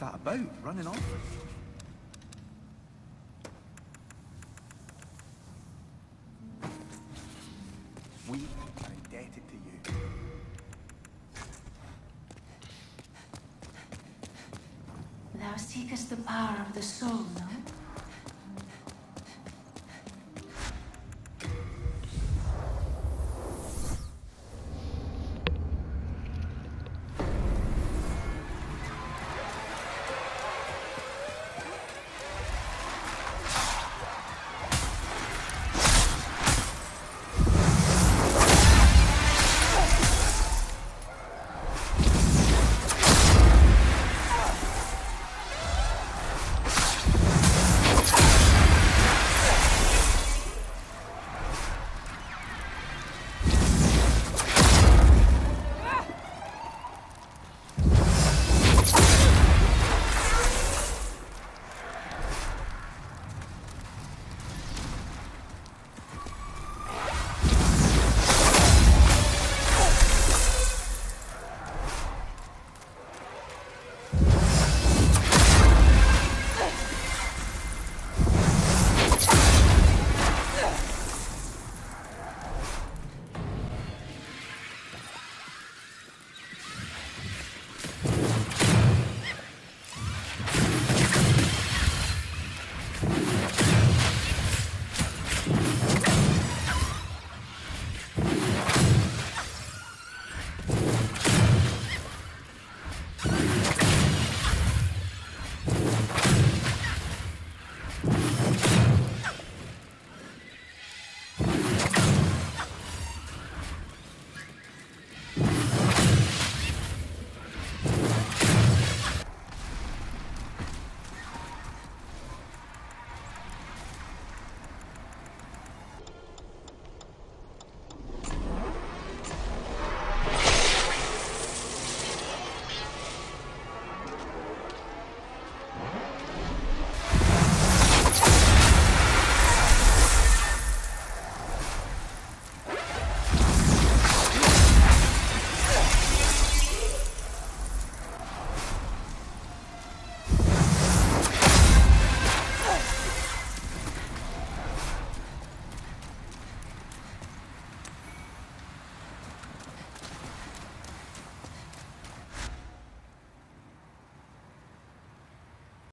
was that about? Running off? We are indebted to you. Thou seekest the power of the soul, no?